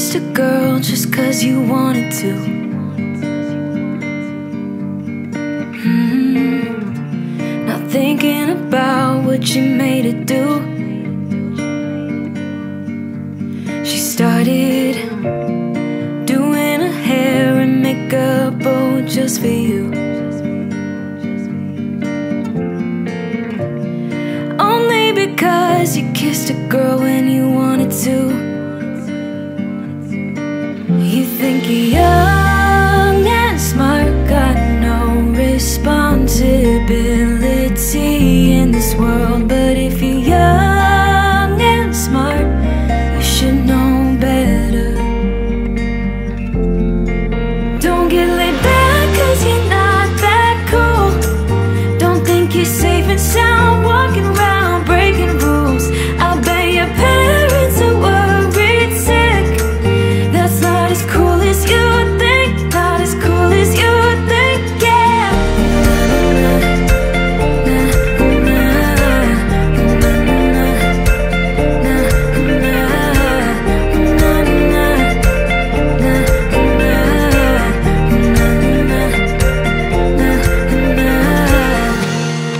kissed a girl just cause you wanted to. Not thinking about what you made her do. She started doing her hair and makeup, oh, just for you. Only because you kissed a girl when you wanted to. You think you're young and smart, got no responsibility in this world. But if you're young and smart, you should know better. Don't get laid back cause you're not that cool. Don't think you're safe and sound walking around breaking rules. I'll bet your parents are worried sick. That's not as cool as you think, not as cool as you think, yeah.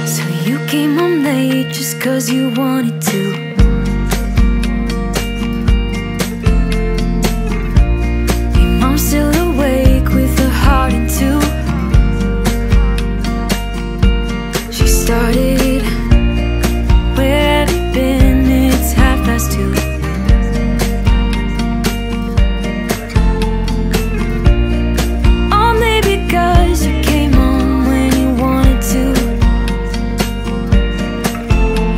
So you came home late just cause you wanted to. Started, where have you been? It's 2:30. Only because you came home when you wanted to.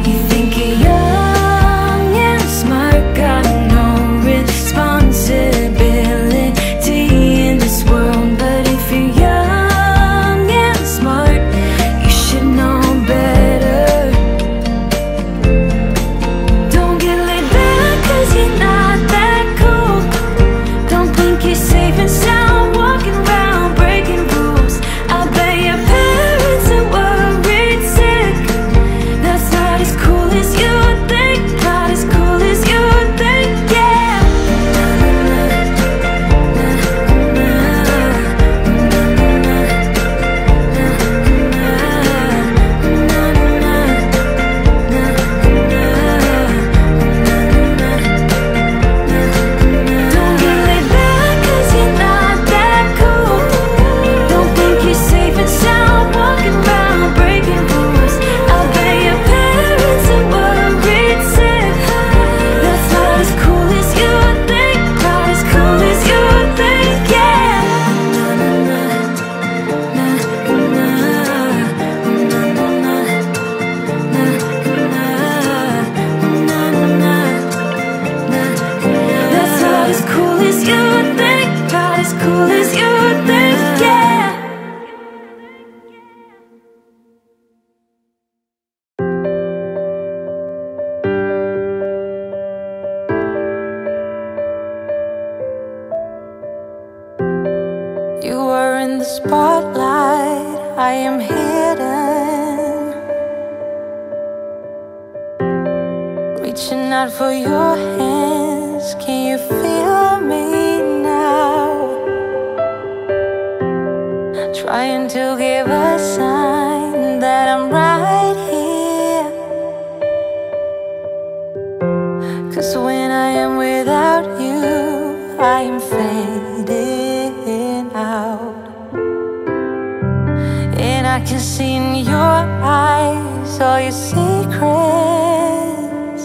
You think you're young and smart, got no responsibility in this world. But if you're young and smart, you should know. Reaching out for your hands, can you feel me now? Trying to give a sign that I'm right here, cause when I am without you, I am fading out. And I can see in your eyes all your secrets,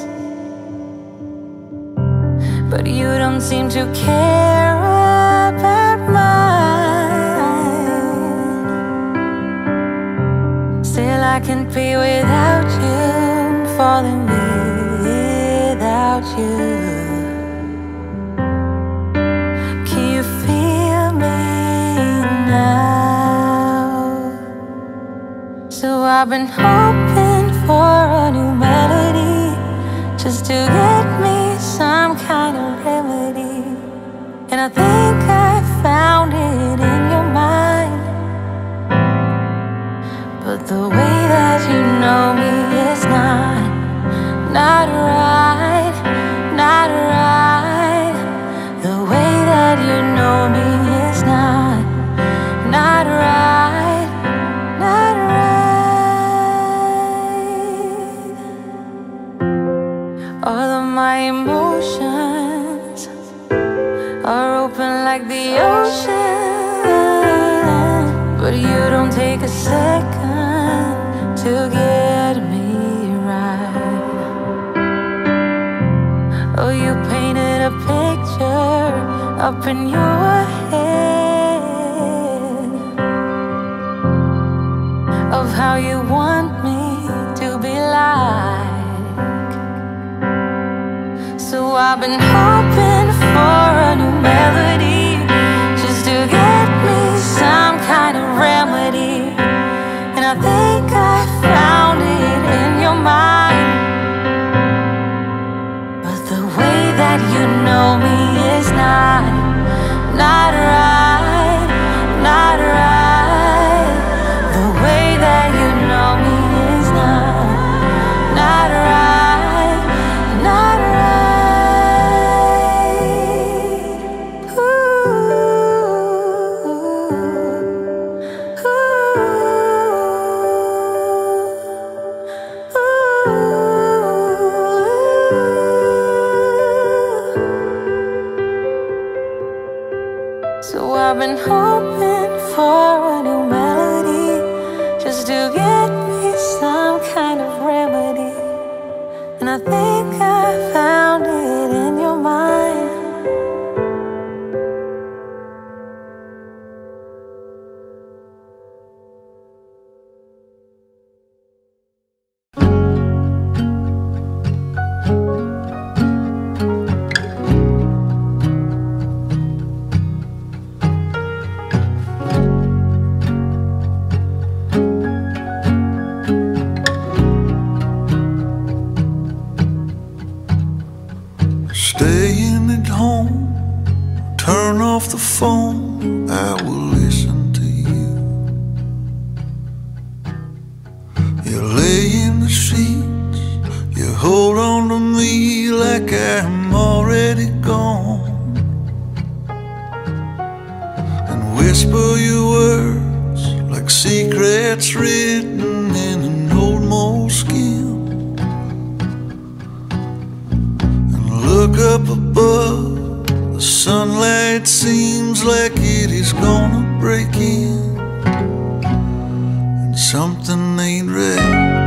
but you don't seem to care about mine. Still I can't be without you, falling without you. So I've been hoping for a new melody, just to get me some kind of remedy. And I think I found it in your mind, but the way that you know me is not right, not right. The way my emotions are open like the ocean, but you don't take a second to get me right. Oh, you painted a picture up in your head of how you want me to be like. So I've been hoping for a new melody, just to get me some kind of remedy. And I think I found it in your mind, but the way that you know me is not right, not right. The way that you know me is not right. Something ain't right.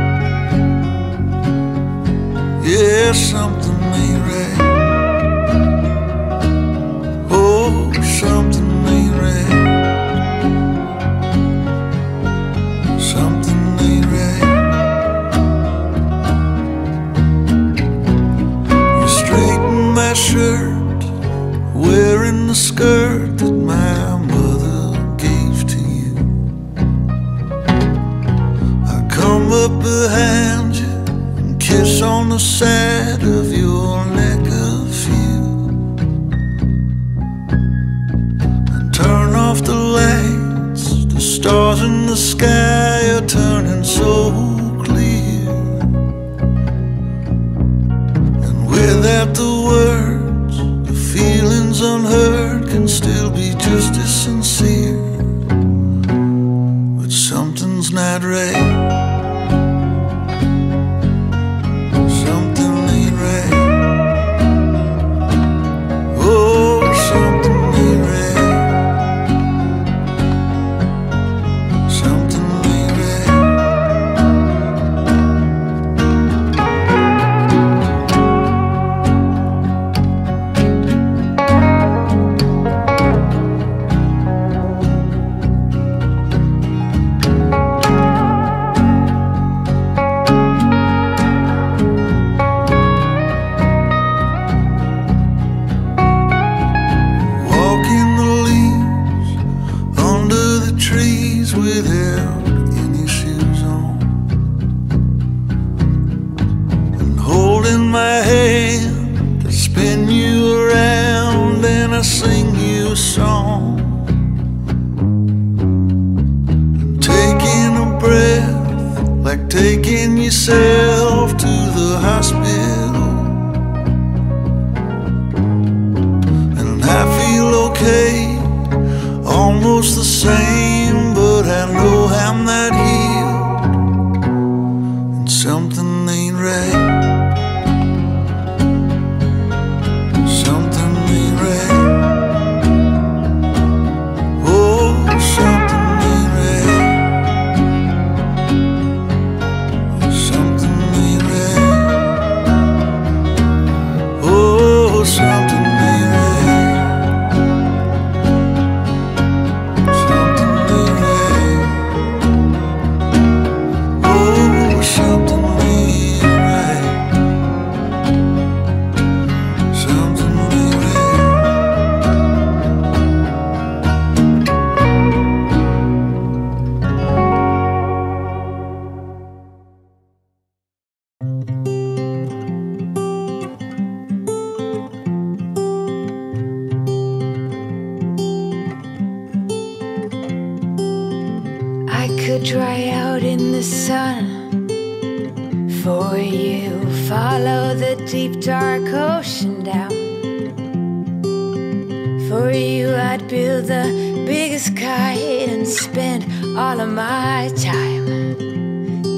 dry out in the sun. For you, follow the deep dark ocean down. For you, I'd build the biggest kite and spend all of my time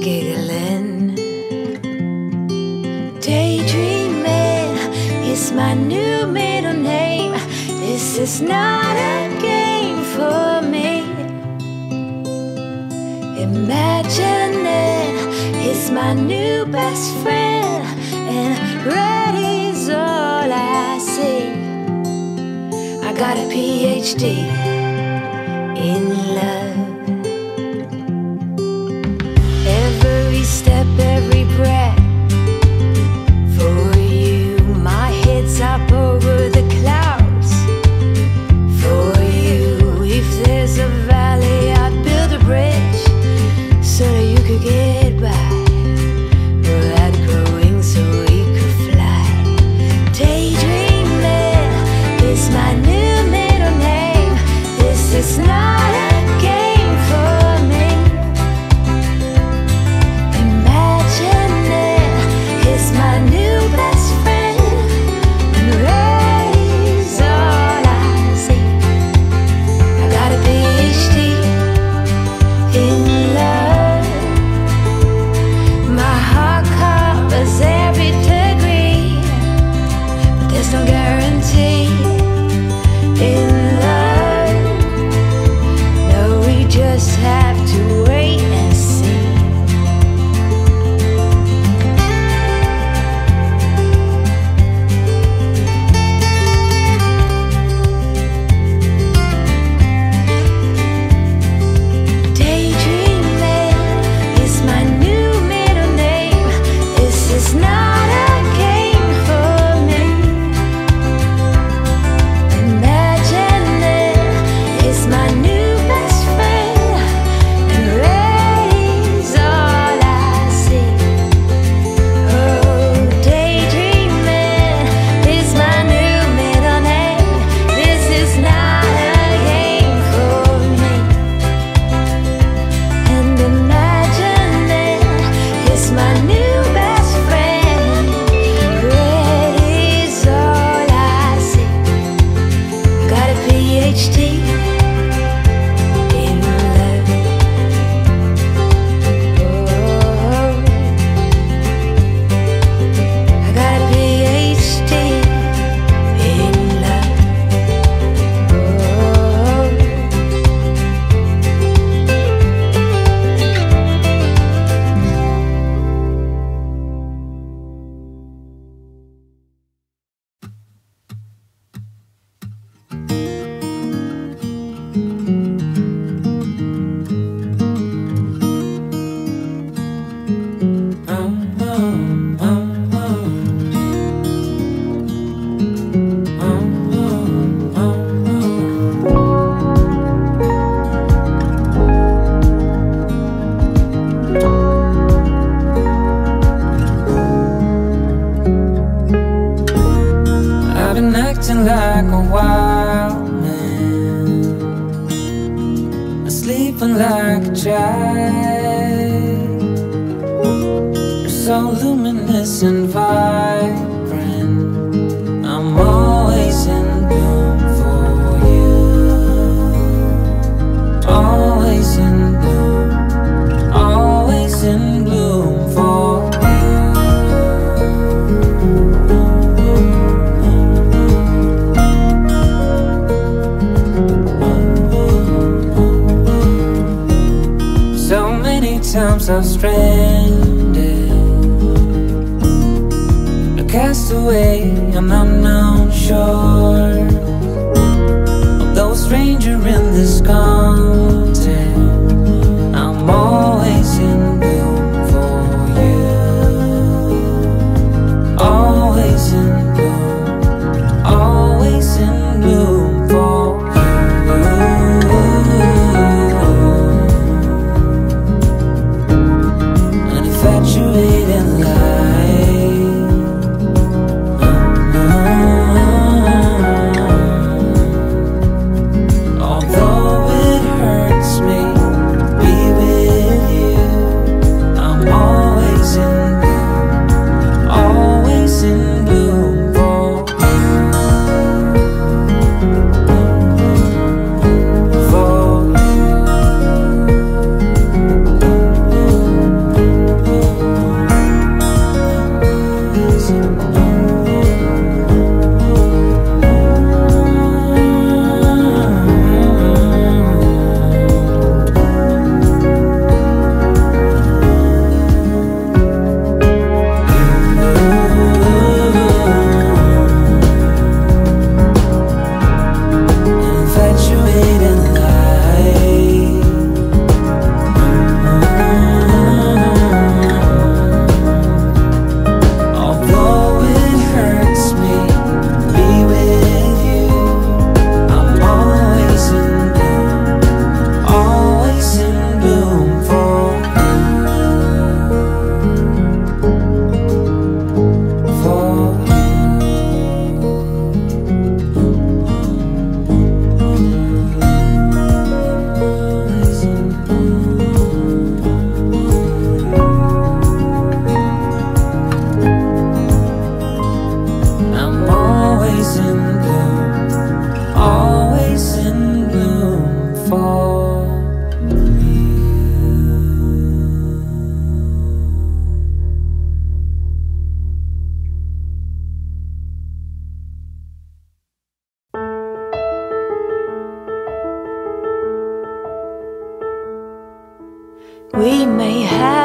giggling. Daydreaming is my new middle name. This is not a game for me. Imagining is my new best friend, and red is all I see. I got a PhD in love. Every step, every breath, for you my head's up over the clouds. For you, if there's a valley, I'd build a bridge so that you could get by, or I'd grow wings so we could fly. Daydreaming is my new middle name. This is not a game for me. Imagining is my new best friend, and red is all I see. I got a PhD in love. Every degree, but there's no guarantee in love. No, we just have to wait and see. Daydreaming is my new middle name. This is not her.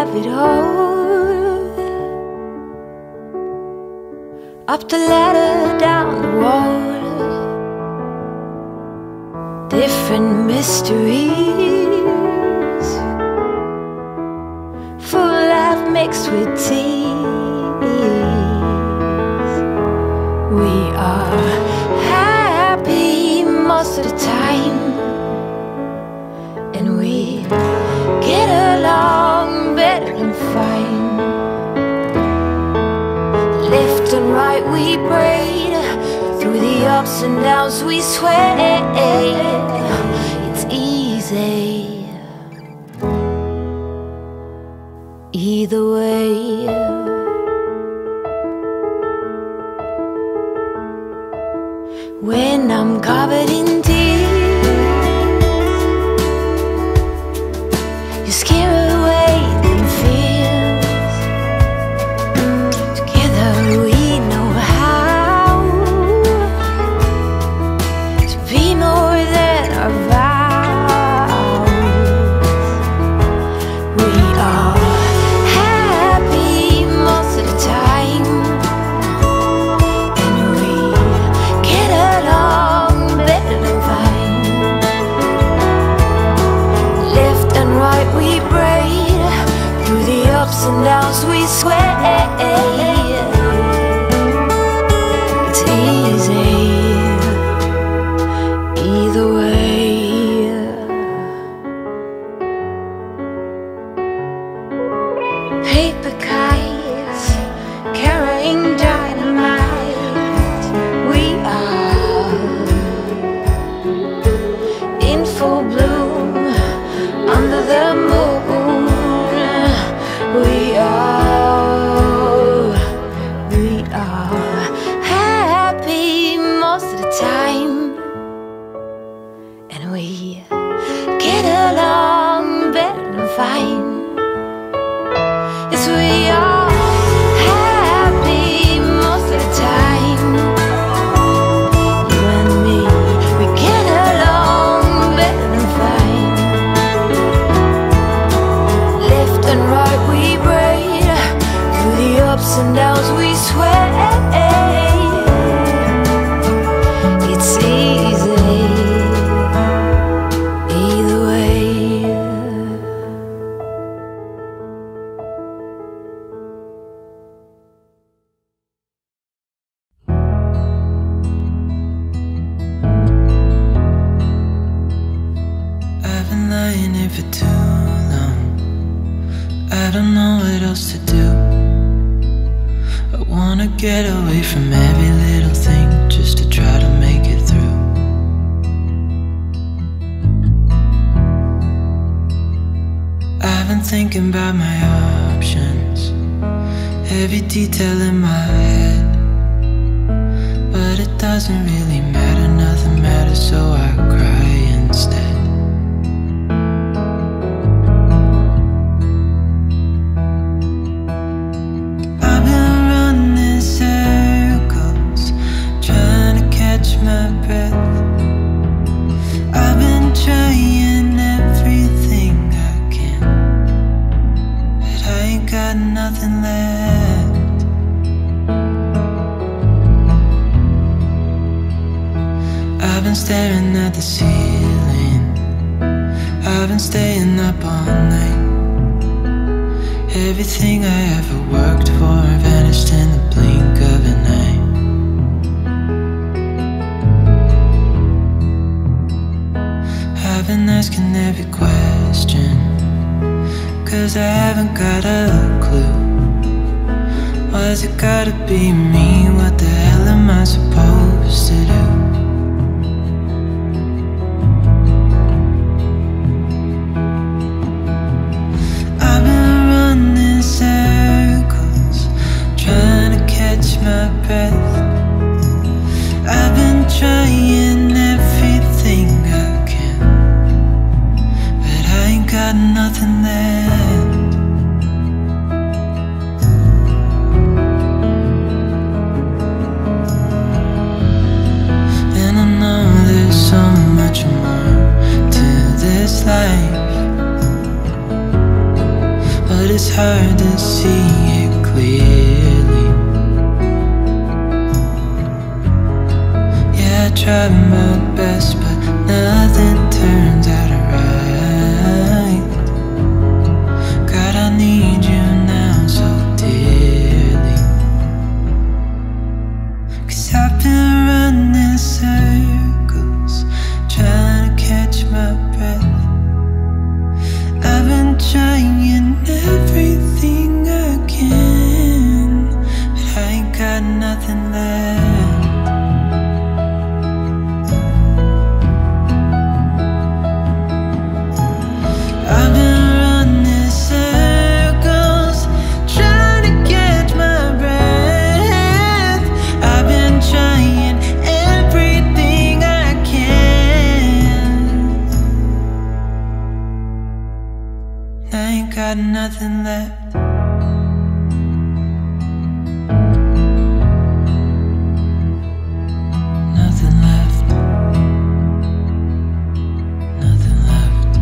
have it all. Up the ladder, down the wall, different mysteries, full of mixed with tears. We are happy most of the time, and we get along better than fine. Left and right we braid, through the ups and downs we sway. It's easy either way. When I'm covered in tears, you scare away the fears. Together we know how to be more than our vows. We are happy most of the time, and we get along better than fine. Left and right we braid, through the ups and downs we sway. It's easy either way. Paper kites carrying dynamite, we are in full bloom under the moon. We are happy most of the time, and we get along better than fine. Yes, we are happy most of the time, you and me, we get along better than fine. Left and right we braid, through the ups and downs we sway. It's easy either way. I've been lying here for too long, I don't know what else to do. I wanna get away from every little thing just to try to make it through. I've been thinking about my options, every detail in my head, but it doesn't really matter, nothing matters, so I cry instead. Nothing left. I've been staring at the ceiling, I've been staying up all night. Everything I ever worked for vanished in the blink of an eye. I've been asking every question, 'cause I haven't got a clue. Why's it gotta be me? What the hell am I supposed to do? I've been running circles, trying to catch my breath. I've been trying everything I can, but I ain't got nothing left. tried my best, but nothing turns out right. God, I need you now so dearly, 'cause I've been running circles, trying to catch my breath. I've been trying everything I can, but I ain't got nothing left. I ain't got nothing left. Nothing left. Nothing left.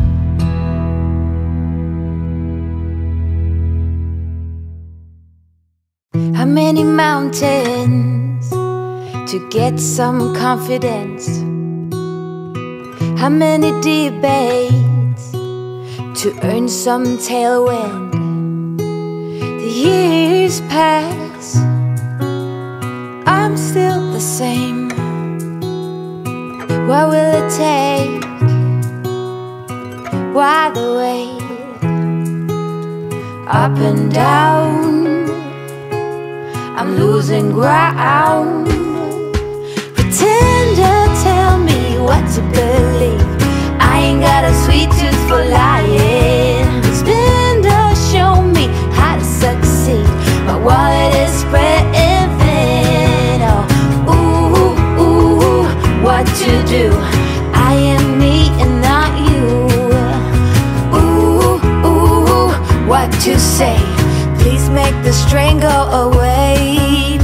How many mountains to get some confidence? How many debates to earn some tailwind? The years pass, I'm still the same. What will it take? Why the wait? Up and down, I'm losing ground. Pretender, tell me what to believe. I ain't got a sweet tooth for lying. Spender, show me how to succeed. My wallet is spreading thin. Oh, ooh, ooh, ooh, what to do? I am me and not you. Ooh, ooh, what to say? Please make the strain go away.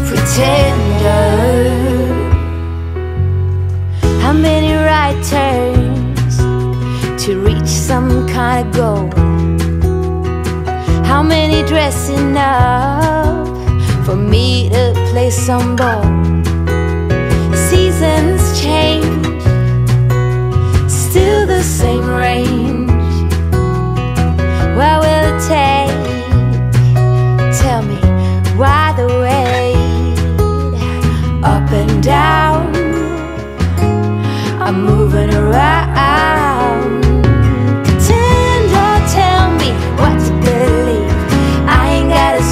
Pretender, how many right turns to reach some kind of goal? How many dressing up for me to play some ball? Seasons change, still the same range. What will it take? Tell me, why the wait? Up and down, I'm moving around.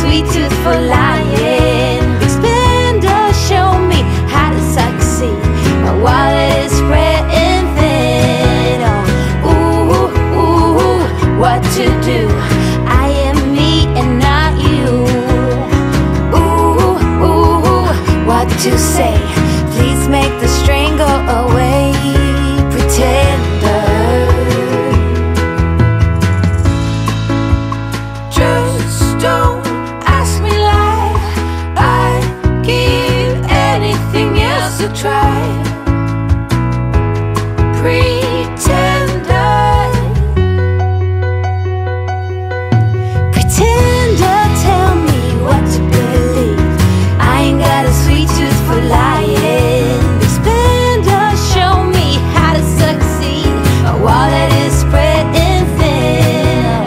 Sweet tooth for lying. Spender, show me how to succeed. My wallet is spreading thin. Oh, ooh, ooh, what to do? I am me and not you. Ooh, ooh, what to say? Please make the strain go away. Pretender, just don't. Try, pretender. Pretender, tell me what to believe. I ain't got a sweet tooth for lying. Spender, show me how to succeed. My wallet is spreading thin.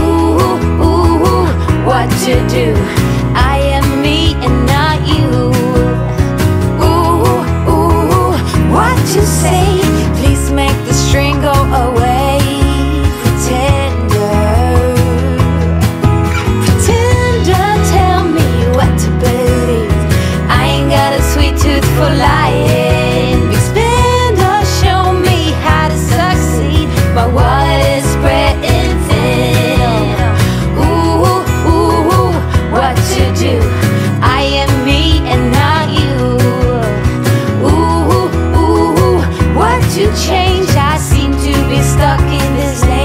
Ooh, ooh, ooh, what to do? I am me and not you. To say, please make the string go away. Pretender, pretender, tell me what to believe. I ain't got a sweet tooth for lying. Big spender, show me how to succeed. My wallet is spreading thin. Ooh, ooh, ooh, what to do? I am me and not you. To change, I seem to be stuck in this land.